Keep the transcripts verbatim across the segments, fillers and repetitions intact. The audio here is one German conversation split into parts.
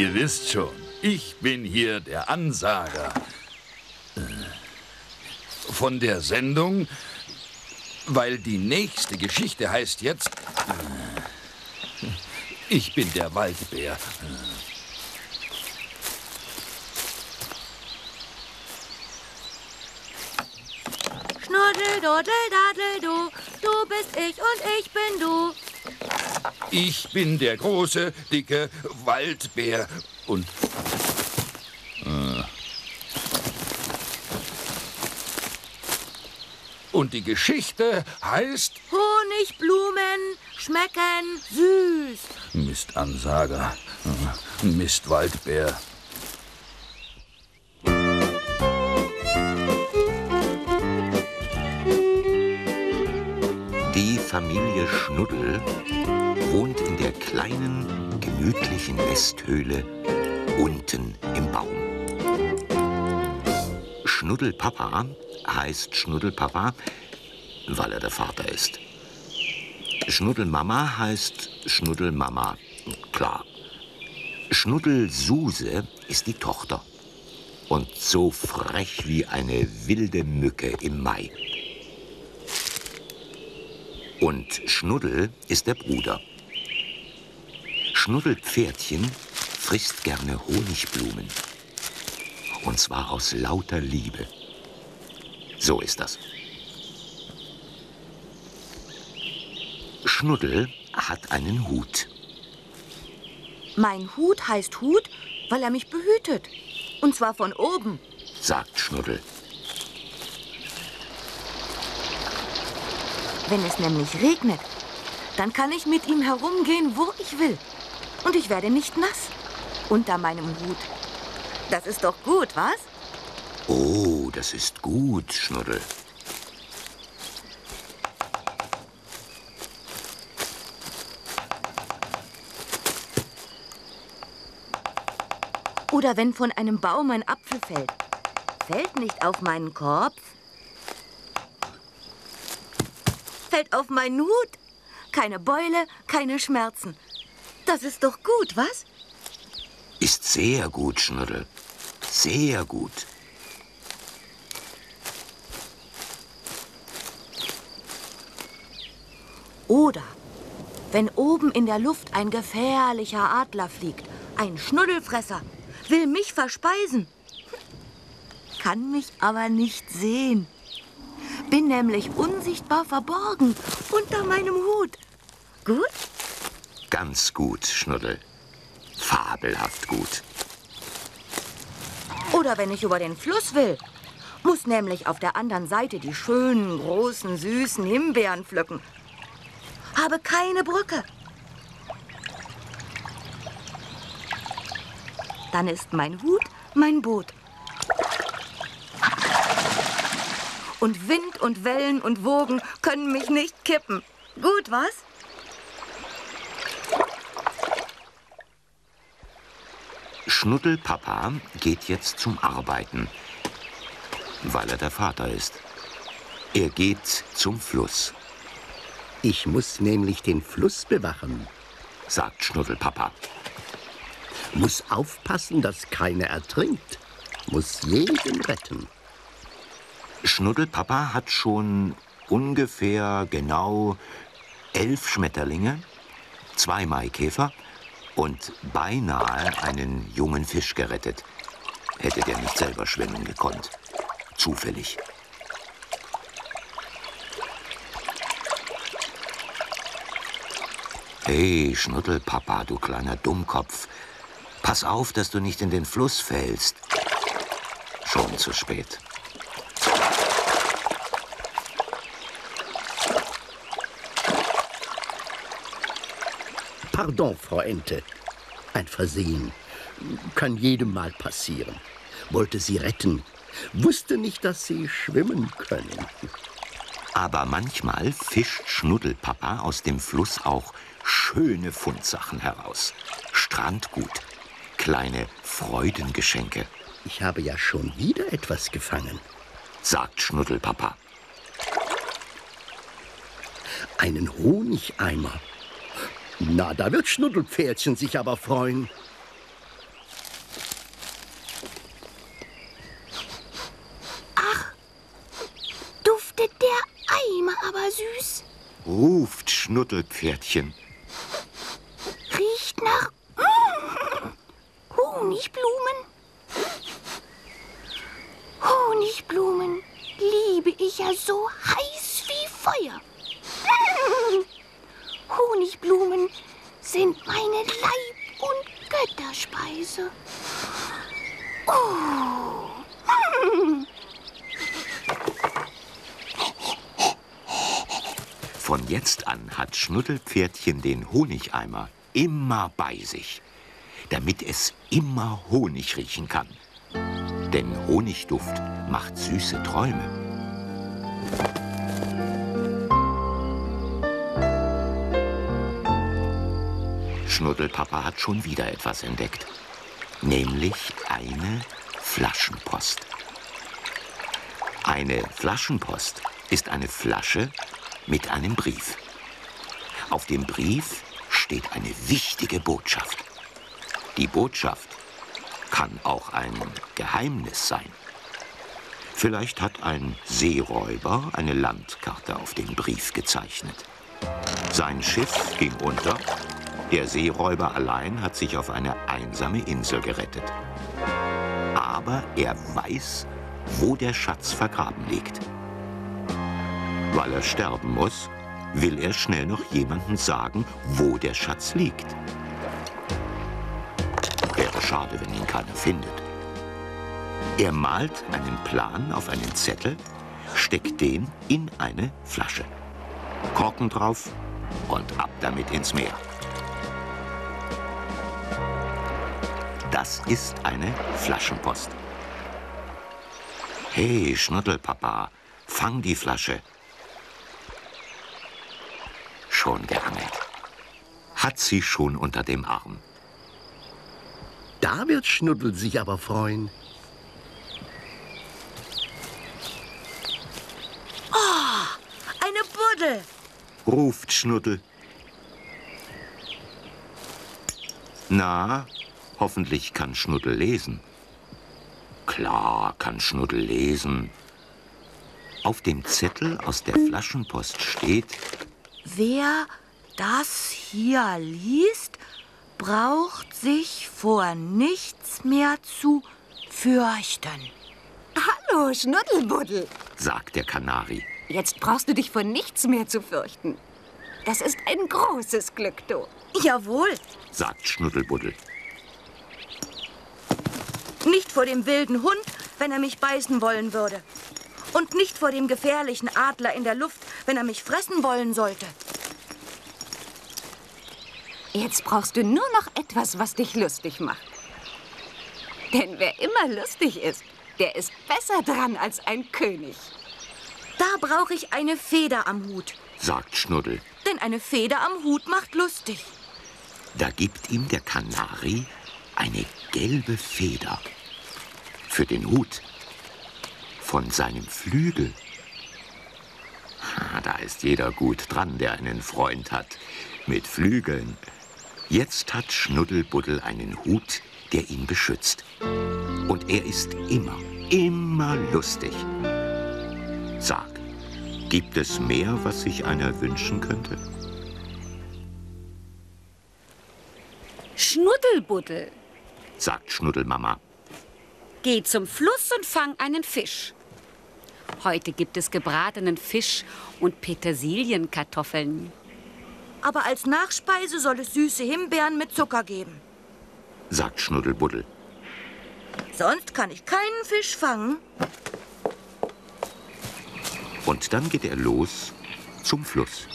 Ihr wisst schon, ich bin hier der Ansager. Von der Sendung, weil die nächste Geschichte heißt jetzt... Ich bin der Waldbär. Schnuddeldoddeldaddeldo, du bist ich und ich bin du. Ich bin der große, dicke Waldbär und... Äh, und die Geschichte heißt... Honigblumen schmecken süß. Mistansager, Mistwaldbär. Die Familie Schnuddel wohnt in der kleinen, gemütlichen Nesthöhle unten im Baum. Schnuddelpapa heißt Schnuddelpapa, weil er der Vater ist. Schnuddelmama heißt Schnuddelmama, klar. Schnuddelsuse ist die Tochter und so frech wie eine wilde Mücke im Mai. Und Schnuddel ist der Bruder. Schnuddelpferdchen frisst gerne Honigblumen. Und zwar aus lauter Liebe. So ist das. Schnuddel hat einen Hut. Mein Hut heißt Hut, weil er mich behütet. Und zwar von oben, sagt Schnuddel. Wenn es nämlich regnet, dann kann ich mit ihm herumgehen, wo ich will. Und ich werde nicht nass unter meinem Hut. Das ist doch gut, was? Oh, das ist gut, Schnuddel. Oder wenn von einem Baum ein Apfel fällt, fällt nicht auf meinen Kopf. Fällt auf meinen Hut. Keine Beule, keine Schmerzen. Das ist doch gut, was? Ist sehr gut, Schnuddel. Sehr gut. Oder wenn oben in der Luft ein gefährlicher Adler fliegt, ein Schnuddelfresser, will mich verspeisen, kann mich aber nicht sehen. Bin nämlich unsichtbar verborgen unter meinem Hut. Gut? Ganz gut, Schnuddel. Fabelhaft gut. Oder wenn ich über den Fluss will, muss nämlich auf der anderen Seite die schönen, großen, süßen Himbeeren pflücken. Habe keine Brücke. Dann ist mein Hut mein Boot. Und Wind und Wellen und Wogen können mich nicht kippen. Gut, was? Schnuddelpapa geht jetzt zum Arbeiten, weil er der Vater ist. Er geht zum Fluss. Ich muss nämlich den Fluss bewachen, sagt Schnuddelpapa. Muss aufpassen, dass keiner ertrinkt. Muss jeden retten. Schnuddelpapa hat schon ungefähr genau elf Schmetterlinge, zwei Maikäfer und beinahe einen jungen Fisch gerettet. Hätte der nicht selber schwimmen gekonnt. Zufällig. Hey, Schnuddelpapa, du kleiner Dummkopf. Pass auf, dass du nicht in den Fluss fällst. Schon zu spät. Pardon, Frau Ente. Ein Versehen. Kann jedem mal passieren. Wollte sie retten. Wusste nicht, dass sie schwimmen können. Aber manchmal fischt Schnuddelpapa aus dem Fluss auch schöne Fundsachen heraus. Strandgut. Kleine Freudengeschenke. Ich habe ja schon wieder etwas gefangen, sagt Schnuddelpapa. Einen Honigeimer. Na, da wird Schnuddelpferdchen sich aber freuen. süß? Ruft Schnuddelpferdchen. Riecht nach Honigblumen. Honigblumen liebe ich ja so heiß wie Feuer. Honigblumen sind meine Leib- und Götterspeise. Oh. Von jetzt an hat Schnuddelpferdchen den Honigeimer immer bei sich, damit es immer Honig riechen kann. Denn Honigduft macht süße Träume. Schnuddelpapa hat schon wieder etwas entdeckt, nämlich eine Flaschenpost. Eine Flaschenpost ist eine Flasche mit einem Brief. Auf dem Brief steht eine wichtige Botschaft. Die Botschaft kann auch ein Geheimnis sein. Vielleicht hat ein Seeräuber eine Landkarte auf den Brief gezeichnet. Sein Schiff ging unter. Der Seeräuber allein hat sich auf eine einsame Insel gerettet. Aber er weiß, wo der Schatz vergraben liegt. Weil er sterben muss, will er schnell noch jemandem sagen, wo der Schatz liegt. Wäre schade, wenn ihn keiner findet. Er malt einen Plan auf einen Zettel, steckt den in eine Flasche. Korken drauf und ab damit ins Meer. Das ist eine Flaschenpost. Hey, Schnuddelpapa, fang die Flasche. Schon geangelt. Hat sie schon unter dem Arm. Da wird Schnuddel sich aber freuen. Oh, eine Buddel! Ruft Schnuddel. Na? Hoffentlich kann Schnuddel lesen. Klar kann Schnuddel lesen. Auf dem Zettel aus der Flaschenpost steht: Wer das hier liest, braucht sich vor nichts mehr zu fürchten. Hallo, Schnuddelbuddel, sagt der Kanari. Jetzt brauchst du dich vor nichts mehr zu fürchten. Das ist ein großes Glück, du. Jawohl, sagt Schnuddelbuddel. Nicht vor dem wilden Hund, wenn er mich beißen wollen würde. Und nicht vor dem gefährlichen Adler in der Luft, wenn er mich fressen wollen sollte. Jetzt brauchst du nur noch etwas, was dich lustig macht. Denn wer immer lustig ist, der ist besser dran als ein König. Da brauche ich eine Feder am Hut, sagt Schnuddel. Denn eine Feder am Hut macht lustig. Da gibt ihm der Kanari eine gelbe Feder für den Hut von seinem Flügel. Da ist jeder gut dran, der einen Freund hat mit Flügeln. Jetzt hat Schnuddelbuddel einen Hut, der ihn beschützt. Und er ist immer, immer lustig. Sag, gibt es mehr, was sich einer wünschen könnte? Schnuddelbuddel, sagt Schnuddelmama. Geh zum Fluss und fang einen Fisch. Heute gibt es gebratenen Fisch und Petersilienkartoffeln. Aber als Nachspeise soll es süße Himbeeren mit Zucker geben, sagt Schnuddelbuddel. Sonst kann ich keinen Fisch fangen. Und dann geht er los zum Fluss.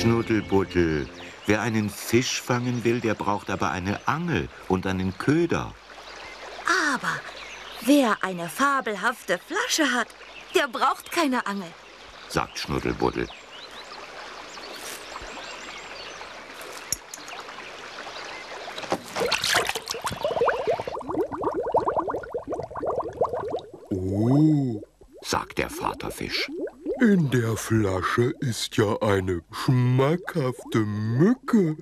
Schnuddelbuddel, wer einen Fisch fangen will, der braucht aber eine Angel und einen Köder. Aber wer eine fabelhafte Flasche hat, der braucht keine Angel, sagt Schnuddelbuddel. fragt der Vaterfisch. In der Flasche ist ja eine schmackhafte Mücke.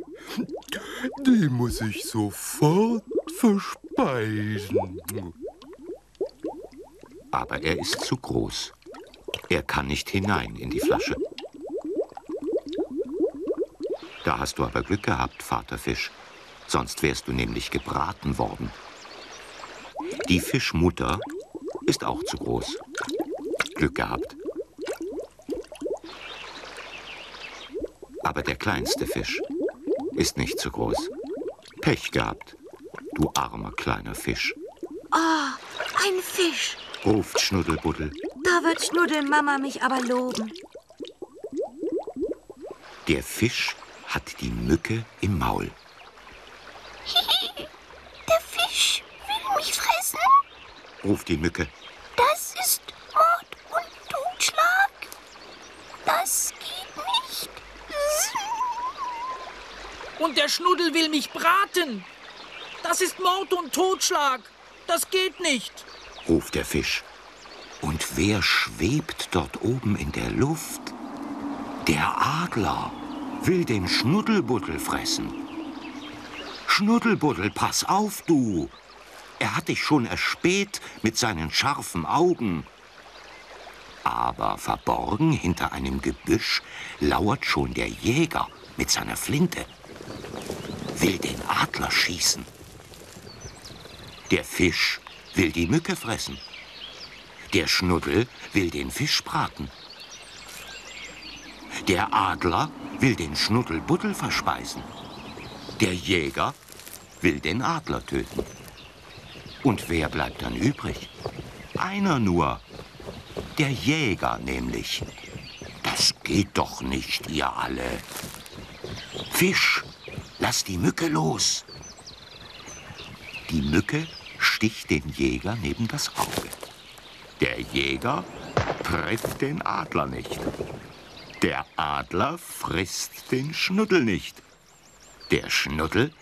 Die muss ich sofort verspeisen. Aber er ist zu groß. Er kann nicht hinein in die Flasche. Da hast du aber Glück gehabt, Vaterfisch. Sonst wärst du nämlich gebraten worden. Die Fischmutter ist auch zu groß. Glück gehabt. Aber der kleinste Fisch ist nicht zu groß. Pech gehabt, du armer kleiner Fisch. Oh, ein Fisch, ruft Schnuddelbuddel. Da wird Schnuddelmama mich aber loben. Der Fisch hat die Mücke im Maul. Der Fisch will mich fressen, ruft die Mücke. Das ist Mord und Totschlag. Das geht nicht. Und der Schnuddel will mich braten. Das ist Mord und Totschlag. Das geht nicht, ruft der Fisch. Und wer schwebt dort oben in der Luft? Der Adler will den Schnuddelbuddel fressen. Schnuddelbuddel, pass auf, du! Er hat dich schon erspäht mit seinen scharfen Augen. Aber verborgen hinter einem Gebüsch lauert schon der Jäger mit seiner Flinte. Will den Adler schießen. Der Fisch will die Mücke fressen. Der Schnuddel will den Fisch braten. Der Adler will den Schnuddelbuddel verspeisen. Der Jäger will den Adler töten. Und wer bleibt dann übrig? Einer nur. Der Jäger nämlich. Das geht doch nicht, ihr alle. Fisch, lass die Mücke los. Die Mücke sticht den Jäger neben das Auge. Der Jäger trifft den Adler nicht. Der Adler frisst den Schnuddel nicht. Der Schnuddel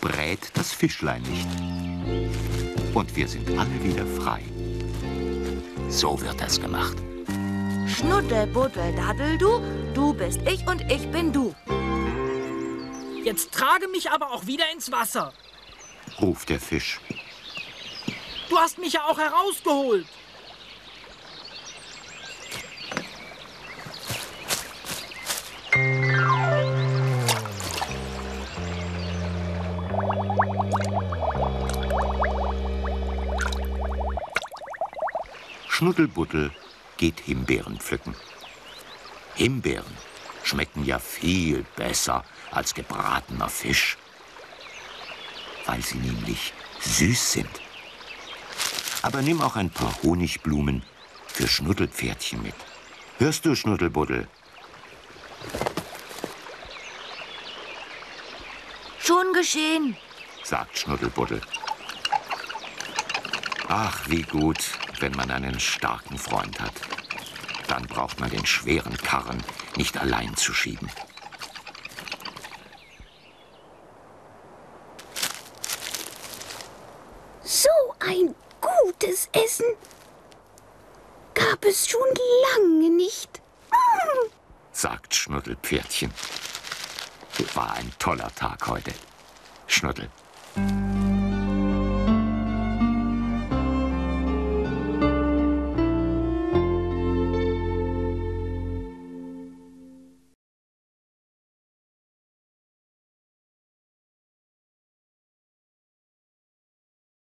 brät das Fischlein nicht. Und wir sind alle wieder frei. So wird das gemacht. Schnuddel, Buddel, Daddel, du, du bist ich und ich bin du. Jetzt trage mich aber auch wieder ins Wasser, ruft der Fisch. Du hast mich ja auch herausgeholt. Schnuddelbuddel geht Himbeeren pflücken. Himbeeren schmecken ja viel besser als gebratener Fisch, weil sie nämlich süß sind. Aber nimm auch ein paar Honigblumen für Schnuddelpferdchen mit. Hörst du, Schnuddelbuddel? Schon geschehen, sagt Schnuddelbuddel. Ach, wie gut, wenn man einen starken Freund hat. Dann braucht man den schweren Karren nicht allein zu schieben. So ein gutes Essen gab es schon lange nicht, sagt Schnuddelpferdchen. War ein toller Tag heute, Schnuddel.